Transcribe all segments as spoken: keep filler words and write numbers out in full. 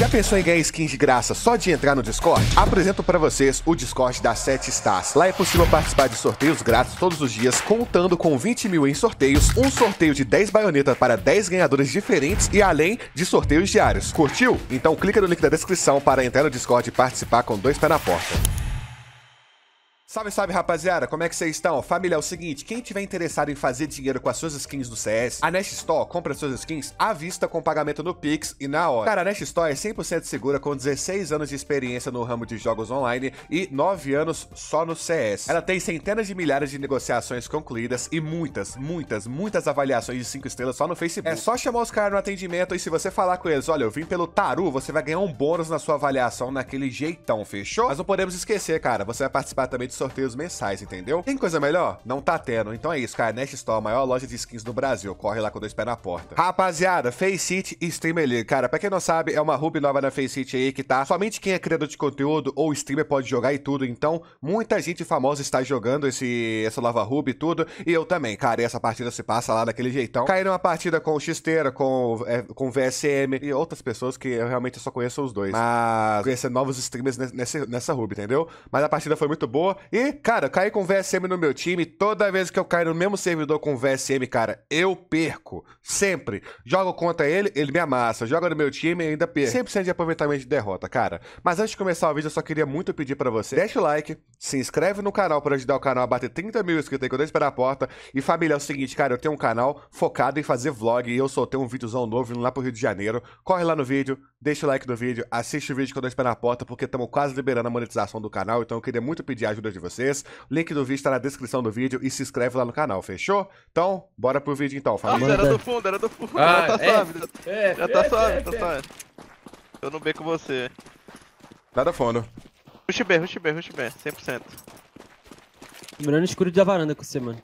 Já pensou em ganhar skins de graça só de entrar no Discord? Apresento para vocês o Discord das sete Stars. Lá é possível participar de sorteios grátis todos os dias, contando com vinte mil em sorteios, um sorteio de dez baionetas para dez ganhadores diferentes e além de sorteios diários. Curtiu? Então clica no link da descrição para entrar no Discord e participar com dois pés na porta. Salve, salve, rapaziada! Como é que vocês estão? Família, é o seguinte, quem tiver interessado em fazer dinheiro com as suas skins do C S, a Nesha Store compra suas skins à vista com pagamento no Pix e na hora. Cara, a Nesha Store é cem por cento segura com dezesseis anos de experiência no ramo de jogos online e nove anos só no C S. Ela tem centenas de milhares de negociações concluídas e muitas, muitas, muitas avaliações de cinco estrelas só no Facebook. É só chamar os caras no atendimento e se você falar com eles, olha, eu vim pelo Taru, você vai ganhar um bônus na sua avaliação naquele jeitão, fechou? Mas não podemos esquecer, cara, você vai participar também de sorteios mensais, entendeu? Tem coisa melhor? Não tá tendo. Então é isso, cara. Nesha Store, a maior loja de skins do Brasil. Corre lá com dois pés na porta. Rapaziada, Faceit e Streamer League. Cara, pra quem não sabe, é uma hub nova na Faceit aí que tá. Somente quem é criador de conteúdo ou streamer pode jogar e tudo. Então, muita gente famosa está jogando esse, essa nova hub e tudo. E eu também, cara. E essa partida se passa lá daquele jeitão. Caí numa partida com o xTeRRa, com, é, com o V S M e outras pessoas que eu realmente só conheço os dois. Mas conhecendo novos streamers nessa, nessa hub, entendeu? Mas a partida foi muito boa. E, cara, eu caí com o V S M no meu time. Toda vez que eu caio no mesmo servidor com o V S M, cara, eu perco. Sempre. Jogo contra ele, ele me amassa. Joga no meu time e ainda perco. cem por cento de aproveitamento de derrota, cara. Mas antes de começar o vídeo, eu só queria muito pedir pra você. Deixa o like, se inscreve no canal pra ajudar o canal a bater trinta mil inscritos aí que eu deixo pela porta. E, família, é o seguinte, cara, eu tenho um canal focado em fazer vlog e eu soltei um videozão novo indo lá pro Rio de Janeiro. Corre lá no vídeo, deixa o like no vídeo, assiste o vídeo que eu deixo pela porta porque estamos quase liberando a monetização do canal. Então eu queria muito pedir ajuda de vocês. Link do vídeo tá na descrição do vídeo e se inscreve lá no canal, fechou? Então, bora pro vídeo então, família. Nossa, era do fundo, era do fundo. Ah, já tá é, suave, é, já tá é, suave, é, tá é, suave. É. Eu não bem com você. Nada fundo. Rush B, rush B, rush B, cem por cento. Tô mirando escuro da varanda com você, mano.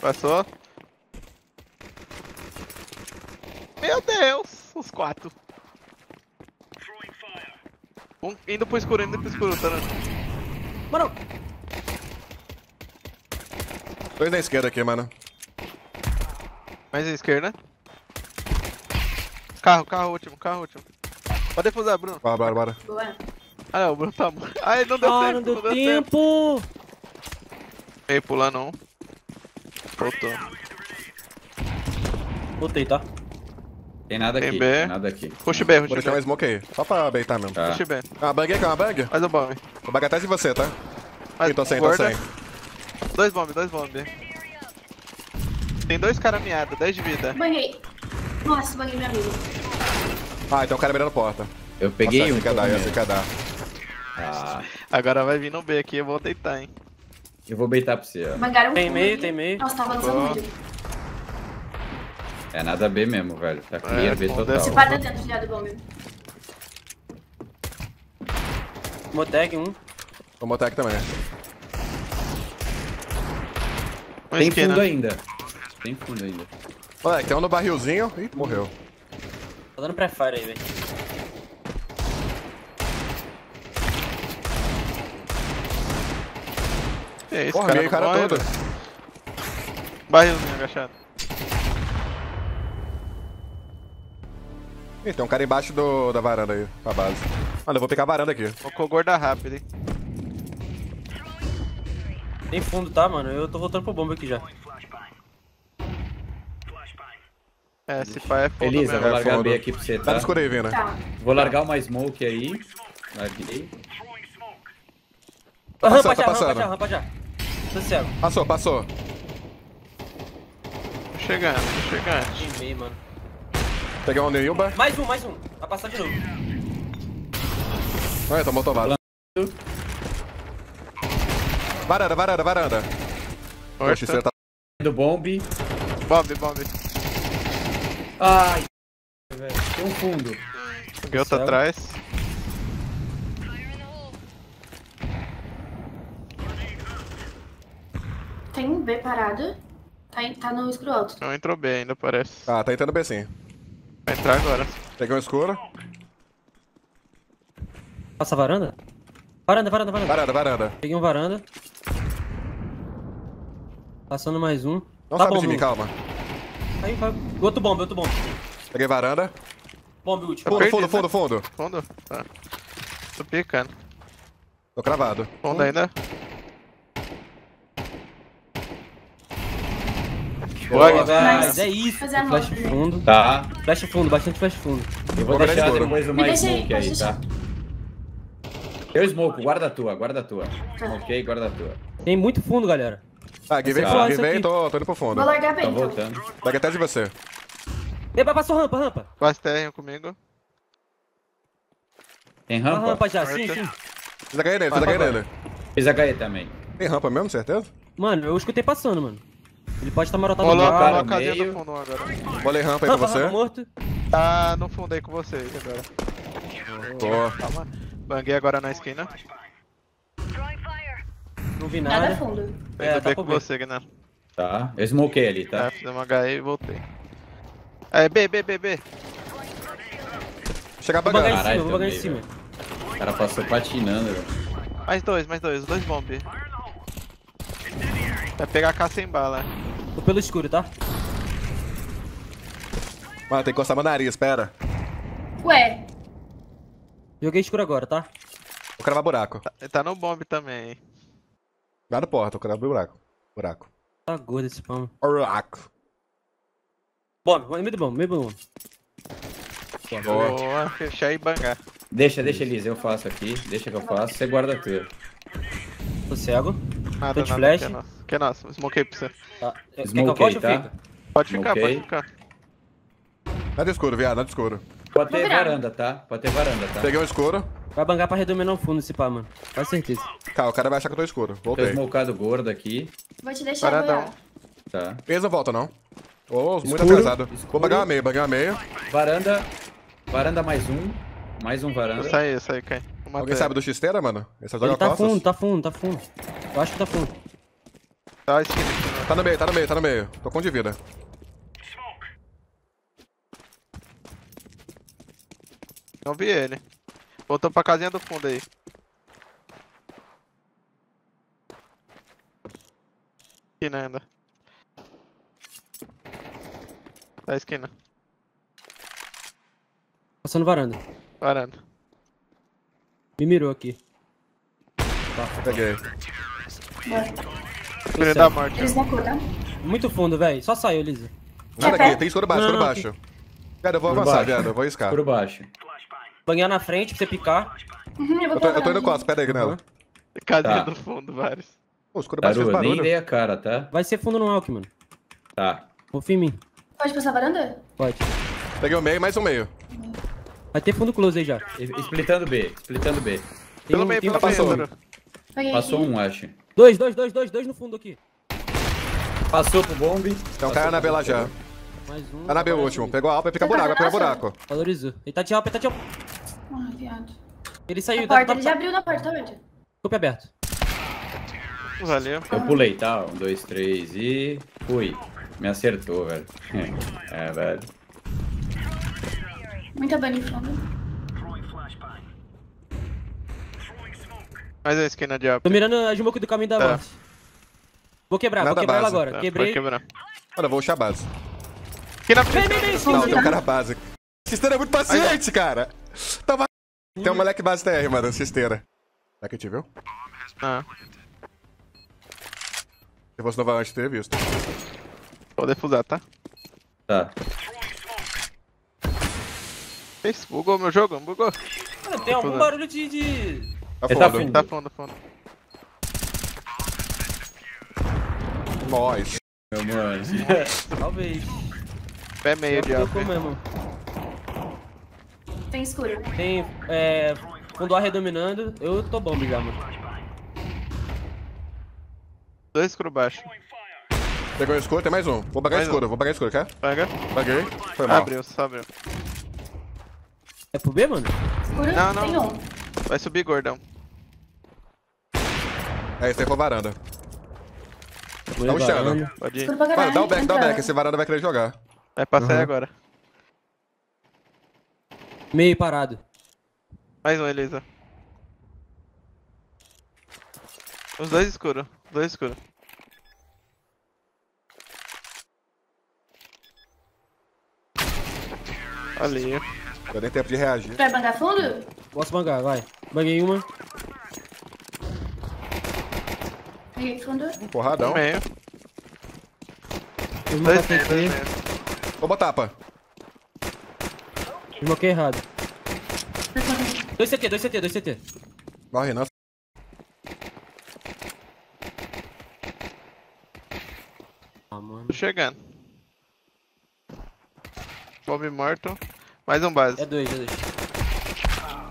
Passou. Meu Deus, os quatro. Um, indo pro escuro, indo pro escuro, tá? Mano! Dois na esquerda aqui, mano. Mais à esquerda. Carro, carro último, carro último. Pode defusar, Bruno. Bora, bora, bora. Boa. Ah, não, o Bruno tá morto. Ah, ele não deu ah, tempo, não deu, não deu tempo. tempo. Ei, pular não. Voltou. Voltei, tá? Tem nada aqui, tem, tem nada aqui. Puxa B, puxa B. Tem uma smoke aí, só pra baitar mesmo. Tá. Puxa B. Ah, bang aqui, uma bang? Faz um bomb. Vou bag atrás de você, tá? Mas então sem, tô sem. Dois bomb, dois bomb. Tem dois caras meados, dez de vida. Banguei. Nossa, banguei minha vida. Ah, então o cara mirando porta. Eu peguei. Nossa, um. Cadar, eu sei cadar. Ah. Agora vai vir no B aqui, eu vou deitar, hein. Eu vou baitar pra você, ó. Bangaram um. Tem meio, tem meio. Nossa, tava lançando muito. É nada B mesmo, velho. Tá clear, é, B total. Você vai dentro de lado bom mesmo. Motec, um. O Motec também. Tem esquina. Fundo ainda. Tem fundo ainda. Moleque, tem um no barrilzinho. Ih, morreu. Tô dando pré-fire aí, velho. É isso, cara. Corre, cara, cara todo. Barrilzinho agachado. Ih, tem um cara embaixo do, da varanda aí, pra base. Mano, eu vou pegar a varanda aqui. Focou gorda rápido, hein. Tem fundo, tá, mano? Eu tô voltando pro bomba aqui já. É, se pá é fundo. Beleza, vou largar fundo. B aqui pra você, tá? Tá no escuro aí, Vina. Tá. Vou largar uma smoke aí. Larguei. Tá passando, tá passando. Rampa já, rampa já. Tô cego. Passou, passou. Tô chegando, tô chegando. Tem meio, mano. Peguei um Neilba. Mais um, mais um. Vai passar de novo. Olha, tomou tomada. Varanda, varanda, varanda. Poxa, você tá... Do bombe. Bombe, bombe. Ai, velho. Tem um fundo. Peguei outro tá atrás. Tem um B parado. Tá, in... tá no escuro alto. Não entrou B ainda, parece. Ah, tá entrando B sim. Vai entrar agora. Peguei um escuro. Passa a varanda? Varanda, varanda, varanda. Varanda, varanda. Peguei um varanda. Passando mais um. Não tá sabe bom, de mim, calma. Aí, vai. Outro bomba, outro bomba. Peguei varanda. Bomb ult. Fundo, fundo, fundo, fundo. Fundo? Tá. Tô picando. Tô cravado. Fundo ainda. Boa, mas é isso. Flash fundo. Tá. Flash fundo, bastante flash fundo. Eu vou agora deixar depois o mais smoke aí, tá? Eu smoke, guarda a tua, guarda a tua. Ok, guarda a tua. Tem muito fundo, galera. Ah, give vem, tô, tô indo pro fundo. Vou largar bem, tá voltando. Larga até de você. Ei, passou rampa, rampa. Quase tem comigo. Tem rampa? Ah, rampa já, sim, sim. Fiz H E nele, fiz H E nele. Fiz H E também. Tem rampa mesmo, certeza? Mano, eu escutei passando, mano. Ele pode estar marotado no meio. Coloca a cadeia no fundo agora. Bolei rampa aí com você. Morto. Tá, não fundei com vocês agora. Boa. Calma. Banguei agora na esquina. Não vi nada. Nada fundo. Tem que ver com você, Guiné. Tá, eu smokei ali, tá? É, fiz uma H E e voltei. É, B, B, B, B. Chegar pra ganhar. Caralho, vou ganhar em cima. O cara passou patinando, velho. Mais dois, mais dois, dois bomb. Vai pegar K sem bala. Tô pelo escuro, tá? Mano, tem que encostar meu nariz, pera. Ué. Joguei escuro agora, tá? Vou cravar buraco. Tá, ele tá no bomb também. Guarda a porta, vou cravar buraco. Buraco. Tá gordo esse pão. Buraco. Bomb, meio do bomb, meio do bomb. Boa, fechar e bangar. Deixa, deixa, Elisa, eu faço aqui. Deixa que eu faço, você guarda teu. Tô cego. Nada, tô de nada, flash. Que é nosso, que é nosso. Smokei pra você. Tá. Smokei, tá? Fica? Pode ficar, okay. Pode ficar. Nada escuro, viado, nada escuro. Pode ter varanda, tá? Pode ter varanda, tá? Peguei um escuro. Vai bangar pra redominar o fundo esse pá, mano. Com certeza. Tá, o cara vai achar que eu tô escuro. Voltei. Tô smokado gordo aqui. Vou te deixar agora. Tá. Pesa, volta não. Oh, escuro, muito atrasado. Escuro. Vou bagar uma meia, bagar uma meia. Varanda. Varanda mais um. Mais um varanda. Sai, sai, cai. Alguém pele. Sabe do xTeRRa, mano? Essa joga tá costas. Fundo, tá fundo, tá fundo. Eu acho que tá fundo. Tá, esquina. Tá no meio, tá no meio, tá no meio. Tô com um de vida. Não vi ele. Voltou pra casinha do fundo aí. Esquina ainda. Tá, esquina. Passando varanda. Varanda. Me mirou aqui. Tá, peguei. Filho da morte. Eles não curam. Muito fundo, velho. Só saiu, Elisa. Nada aqui, tem escuro baixo, escuro baixo. Cara, eu vou avançar, viado. Eu vou riscar. Por baixo. Banhar na frente pra você picar. Uhum, eu, eu, tô, eu tô indo costa, pera aí, Gnello. Cadê do fundo, vários? Pô, escuro baixo fez barulho. Eu nem dei a cara, tá? Vai ser fundo no Alck, mano. Tá. Confia em mim. Pode passar a varanda? Pode. Peguei o meio, mais um meio. Vai ter fundo close aí já. Splitando B, splitando B. Tem pelo um, meio, pelo um passou. Um. Passou um, acho. Dois, dois, dois, dois, dois no fundo aqui. Passou pro bomb. Então caiu na B lá já. Mais um. Tá na B o último. Pegou a alpa e fica buraco, vai pegar buraco. Valorizou. Ele tá de alpa, ele tá de alpa. Ah, viado. Ele saiu. A porta, tá, ele tá, já tá. Abriu na porta, onde? Copa aberto. Valeu. Eu pulei, tá? Um, dois, três e... Fui. Me acertou, velho. É, velho. Muita banifada. Mas é a esquina de up. Tô mirando a smoke do caminho da tá. Base. Vou quebrar, nada vou quebrar ela agora. Tá, quebrei. Quebrar. Olha, vou puxar a base. Que na frente. Não, tem um cara base. xTeRRa é muito paciente, cara. Tava. Tem um moleque base T R, mano, xTeRRa. Será que te viu? Ah. Eu vou se novar antes de ter visto. Vou defusar, tá? Tá. Isso, bugou meu jogo, bugou. Ah, tem algum barulho de... de... Tá fundo, tá fundo, tá fundo, fundo. Nós. Meu mano. Talvez. Pé meio de alto. Tem escuro. Tem, é... Fundo A redominando, eu tô bom já, mano. Dois escuro baixo. Pegou o escuro, tem mais um. Vou pagar escuro, um. Vou pagar escuro, quer? Paga. Paguei. Foi mal. Abriu, só abriu. É pro B, mano? Escuro? Não, não. Tem um. Vai subir, gordão. É, esse aí foi a varanda. Tá rushando. Pode ir. Mano, dá o back, dá o back. Esse varanda vai querer jogar. Vai passar aí agora. Meio parado. Mais um, Elisa. Os dois escuros. Dois escuros. Ali. Deu nem tempo de reagir. Vai bangar fundo? Posso bangar, vai. Banguei uma. Banguei fundo. Um porradão. Meio. Dois meio, dois meio. Toma tapa. Desmoquei errado. dois C T, dois C T, dois C T. Morre, não. Ah, mano. Tô chegando. Bomb morto. Mais um base. É dois, é dois.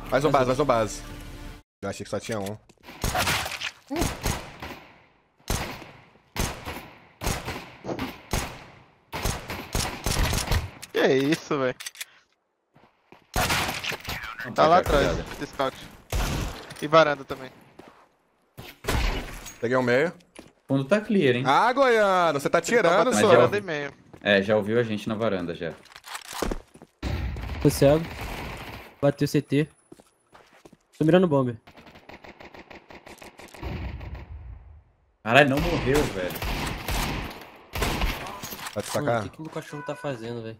Mais um base, mais um base. Eu achei que só tinha um. Que isso, velho. Tá lá atrás, scout. E varanda também. Peguei um meio. O fundo tá clear, hein? Ah, Goiano, você tá tirando, só. Varanda e meio. É, já ouviu a gente na varanda, já. Tô cego. Bateu o C T. Tô mirando bomba. Caralho, não morreu, velho. Vai te sacar? O que o cachorro tá fazendo, velho?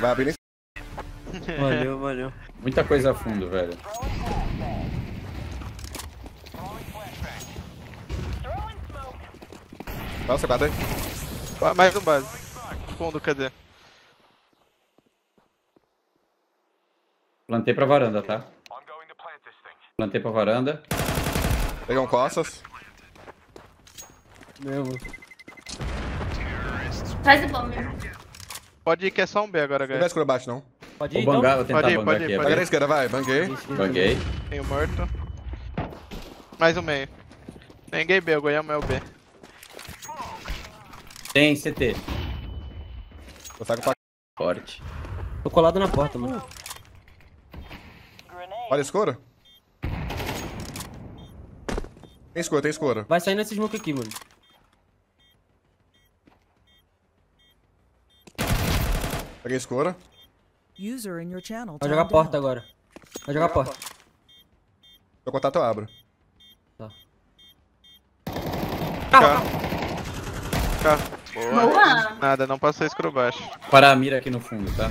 Vai abrir nesse... Valeu, valeu. Muita coisa a fundo, velho. Nossa, cadê? Ah, mais um base. Fundo, cadê? Plantei pra varanda, tá? Plantei pra varanda. Pegam costas. Meu. Faz o bom mesmo. Pode ir que é só um B agora, galera. Não vai escuro baixo, não. Pode ir, bangar, vou tentar pode ir, bangar pode ir, aqui. Pode ir, pode ir. Esquerda, vai. Banguei. Banguei. Meio morto. Mais um meio. Ninguém B, o Goiânia é o B. Tem C T. Vou sacar pra... Forte. Tô colado na porta, mano. Olha escuro. Tem escuro, tem escuro. Vai saindo esse smoke aqui, mano. Peguei escura. Vai jogar a porta agora. Vai jogar a porta. Seu contato eu abro. Tá. Carro. Carro. Boa. Boa. Nada, não passou escuro baixo. Parar a mira aqui no fundo, tá?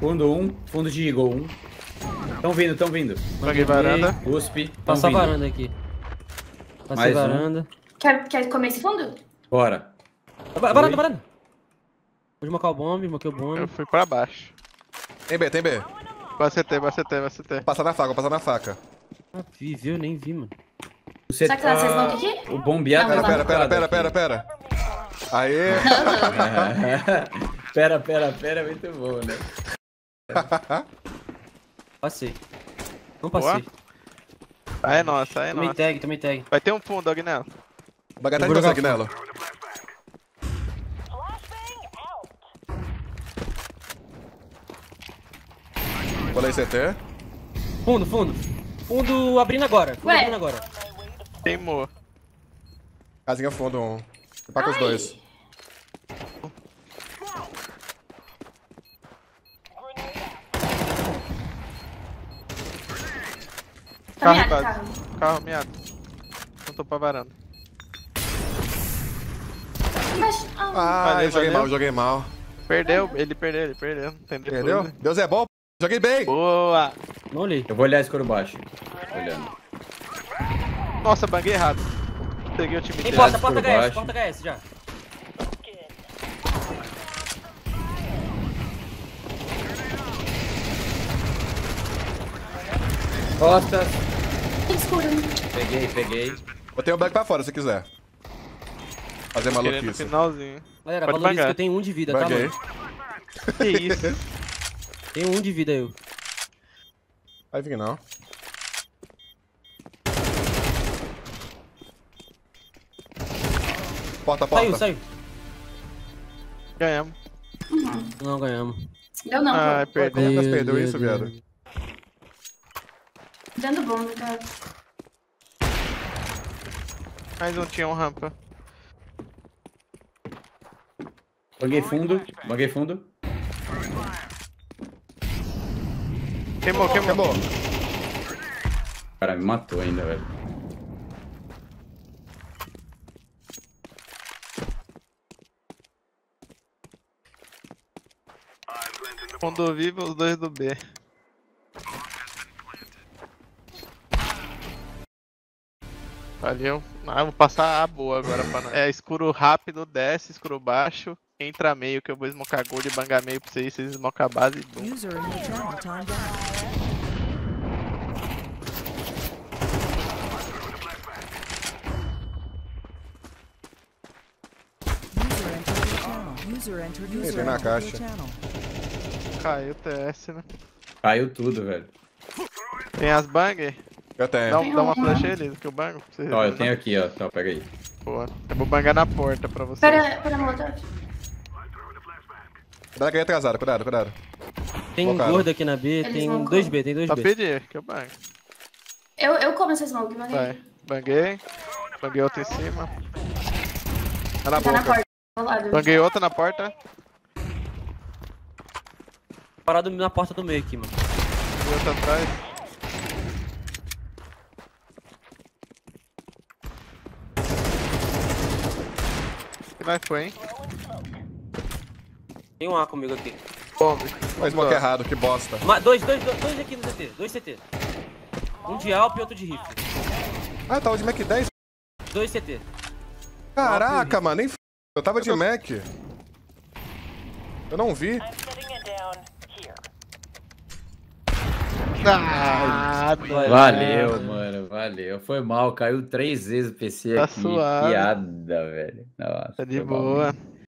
Fundo um, um, fundo de Eagle um. Um. Tão vindo, tão vindo. Paguei varanda. U S P. Passa a varanda aqui. Passa a varanda. Um. Quer, quer comer esse fundo? Bora. Varanda, varanda. Vou desmocar o bomb, desmoquei o bomb. Eu fui pra baixo. Tem B, tem B. Vai C T, vai C T, vai C T. Vou passar na faca, vou passar na faca. Ah, vi, viu? Eu nem vi, mano. O C T... Será que vocês vão aqui? O bombeado... Pera, pera, pera, pera, pera, pera. Aê! Pera, pera, pera, muito bom, né? Passei. Não passei. Aí é nossa, aí é nossa. Também tag, também tag. Vai ter um fundo, Agnello. O bagatá de você, Agnello. Olha aí, C T. Fundo, fundo. Fundo abrindo agora. Fundo Ué. abrindo agora. Queimou. Casinha fundo um. Empaca os dois. Tá carro, meado, carro. Carro, meado. Voltou pra varanda. Mas, ah, ah valeu, eu joguei valeu. mal, joguei mal. Perdeu, ele perdeu, ele perdeu. Entendeu? Perdeu? Né? Deus é bom. Joguei bem! Boa! Não olhei. Eu vou olhar esse coro baixo. Olhando. Nossa, banguei errado. Peguei o time dele. Porta, porta H S, porta H S já. Costa. Peguei, peguei. Botei o um bug pra fora se quiser. Fazer maluquice. Finalzinho. Galera, pode valoriza bangar. Que eu tenho um de vida, banguei. Tá, mano? Que isso? Tem um de vida eu. Vai vir não. Porta, porta. Saiu, saiu. Ganhamos. Uhum. Não, ganhamos. Deu não. Ah, perdemos. Deus, perdeu Deus, isso, Deus, viado. Dando bom, cara. Mais um tinha um rampa. Banguei fundo, banguei fundo. Queimou, queimou. O cara me matou ainda, velho. Um do vivo, os dois do B. Valeu. Ah, vou passar a boa agora pra nós. É, escuro rápido, desce, escuro baixo. Entra meio que eu vou smocar gold e bangar meio pra vocês, vocês smokam a base e boom. Ele na caixa. Caiu o T S, né? Caiu tudo, velho. Tem as bang? Eu tenho. Dá, dá uma flecha aí, que eu bango. Ó, eu tenho aqui, ó. Então, pega aí. Boa. Eu vou bangar na porta pra você. Pera, pera, motor. Cuidado que aí atrasado, cuidado, cuidado. Tem um gordo aqui na B, tem dois B, tem dois B. Só pedir, que eu bango. Eu, eu como essa smoke, banguei. Vai. Banguei. Banguei outra em cima. Tá na boca. Banguei outra na porta. Parado na porta do meio aqui, mano. E outra atrás. Que mais foi, hein? Tem um A comigo aqui. Bombe. Mas bloco errado, que bosta. Uma, dois, dois, dois, dois aqui no C T. Dois C T. Um de Alp e outro de rifle. Ah, tá. O de Mac dez. Dois C T. Caraca, mano. Nem f... Eu tava de Mac. Eu não vi. Ah, valeu, mano. mano, valeu. Foi mal, caiu três vezes o P C tá aqui. Suado. Piada, velho. Nossa, tá de boa. Mal.